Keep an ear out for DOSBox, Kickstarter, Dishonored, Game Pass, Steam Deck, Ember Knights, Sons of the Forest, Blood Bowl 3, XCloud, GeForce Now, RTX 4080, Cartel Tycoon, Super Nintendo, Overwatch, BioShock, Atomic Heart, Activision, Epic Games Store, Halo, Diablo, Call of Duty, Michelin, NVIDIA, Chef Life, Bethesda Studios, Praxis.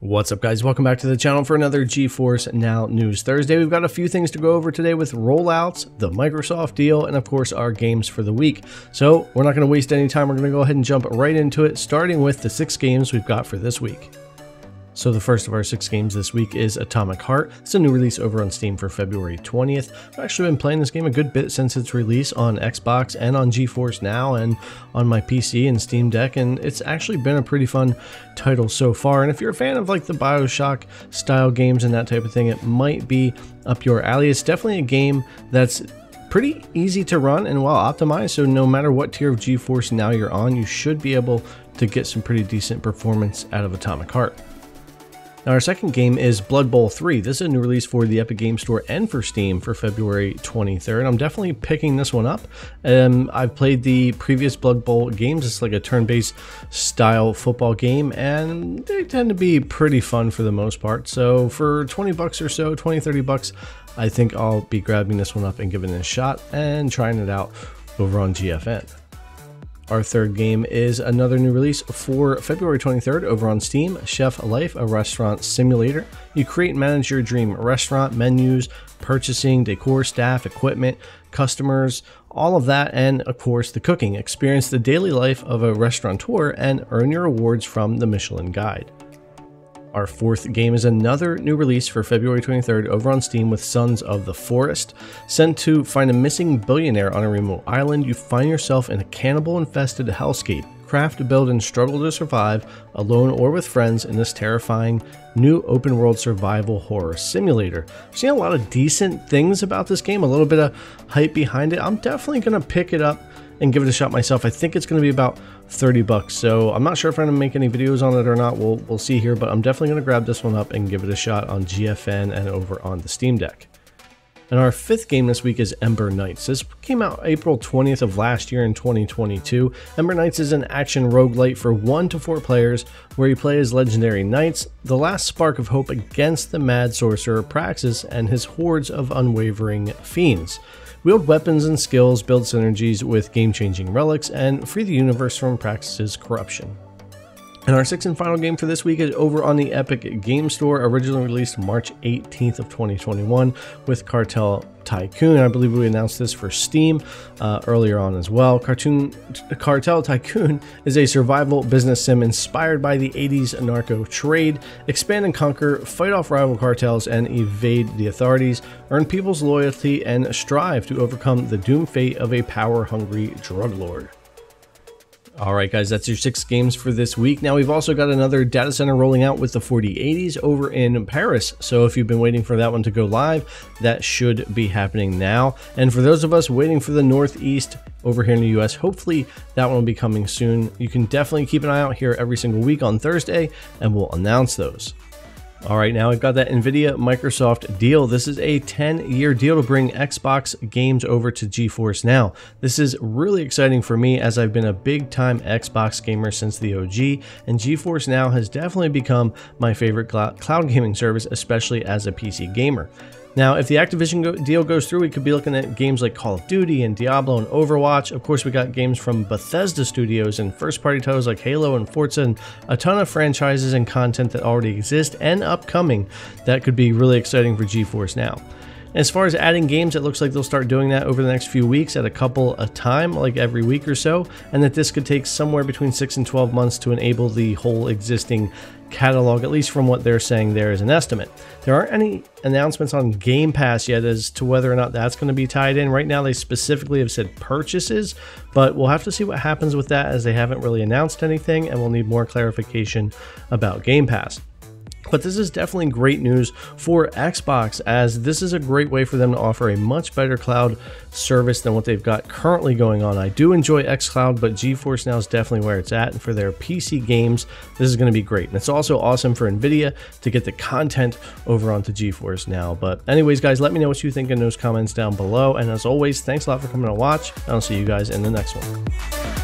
What's up, guys? Welcome back to the channel for another GeForce Now News Thursday. We've got a few things to go over today with rollouts, the Microsoft deal, and of course our games for the week. So we're not going to waste any time. We're going to go ahead and jump right into it, starting with the 6 games we've got for this week. So the first of our 6 games this week is Atomic Heart. It's a new release over on Steam for February 20th. I've actually been playing this game a good bit since its release on Xbox and on GeForce Now and on my PC and Steam Deck, and it's actually been a pretty fun title so far. And if you're a fan of like the BioShock style games and that type of thing, it might be up your alley. It's definitely a game that's pretty easy to run and well optimized, so no matter what tier of GeForce Now you're on, you should be able to get some pretty decent performance out of Atomic Heart. Now our second game is Blood Bowl 3. This is a new release for the Epic Games Store and for Steam for February 23rd. I'm definitely picking this one up. I've played the previous Blood Bowl games. It's like a turn-based style football game, and they tend to be pretty fun for the most part. So for 20 bucks or so, 20, 30 bucks, I think I'll be grabbing this one up and giving it a shot and trying it out over on GFN. Our third game is another new release for February 23rd over on Steam, Chef Life, a restaurant simulator. You create and manage your dream restaurant, menus, purchasing, decor, staff, equipment, customers, all of that, and of course the cooking. Experience the daily life of a restaurateur and earn your awards from the Michelin Guide. Our fourth game is another new release for February 23rd over on Steam with Sons of the Forest. Sent to find a missing billionaire on a remote island, you find yourself in a cannibal-infested hellscape. Craft, build, and struggle to survive, alone or with friends, in this terrifying new open-world survival horror simulator. I've seen a lot of decent things about this game, a little bit of hype behind it. I'm definitely going to pick it up and give it a shot myself. I think it's going to be about 30 bucks, so I'm not sure if I'm going to make any videos on it or not. We'll see here, but I'm definitely going to grab this one up and give it a shot on GFN and over on the Steam Deck. And our fifth game this week is Ember Knights. This came out April 20th of last year in 2022. Ember Knights is an action roguelite for 1 to 4 players where you play as legendary knights, the last spark of hope against the mad sorcerer Praxis and his hordes of unwavering fiends. Wield weapons and skills, build synergies with game-changing relics, and free the universe from Praxis' corruption. And our sixth and final game for this week is over on the Epic Games Store, originally released March 18th of 2021 with Cartel Tycoon. I believe we announced this for Steam earlier on as well. Cartel Tycoon is a survival business sim inspired by the 80s narco trade. Expand and conquer, fight off rival cartels, and evade the authorities. Earn people's loyalty and strive to overcome the doomed fate of a power-hungry drug lord. Alright guys, that's your 6 games for this week. Now we've also got another data center rolling out with the 4080s over in Paris. So if you've been waiting for that one to go live, that should be happening now. And for those of us waiting for the Northeast over here in the US, hopefully that one will be coming soon. You can definitely keep an eye out here every single week on Thursday, and we'll announce those. All right, now we've got that NVIDIA Microsoft deal. This is a 10-year deal to bring Xbox games over to GeForce Now. This is really exciting for me as I've been a big-time Xbox gamer since the OG, and GeForce Now has definitely become my favorite cloud gaming service, especially as a PC gamer. Now, if the Activision deal goes through, we could be looking at games like Call of Duty and Diablo and Overwatch. Of course, we got games from Bethesda Studios and first-party titles like Halo and Forza, and a ton of franchises and content that already exist and upcoming that could be really exciting for GeForce Now. As far as adding games, it looks like they'll start doing that over the next few weeks at a couple a time, like every week or so, and that this could take somewhere between 6 and 12 months to enable the whole existing catalog, at least from what they're saying there is an estimate. There aren't any announcements on Game Pass yet as to whether or not that's going to be tied in. Right now they specifically have said purchases, but we'll have to see what happens with that as they haven't really announced anything, and we'll need more clarification about Game Pass. But this is definitely great news for Xbox, as this is a great way for them to offer a much better cloud service than what they've got currently going on. I do enjoy XCloud, but GeForce Now is definitely where it's at, and for their PC games, this is going to be great. And it's also awesome for NVIDIA to get the content over onto GeForce Now. But anyways, guys, let me know what you think in those comments down below. And as always, thanks a lot for coming to watch, and I'll see you guys in the next one.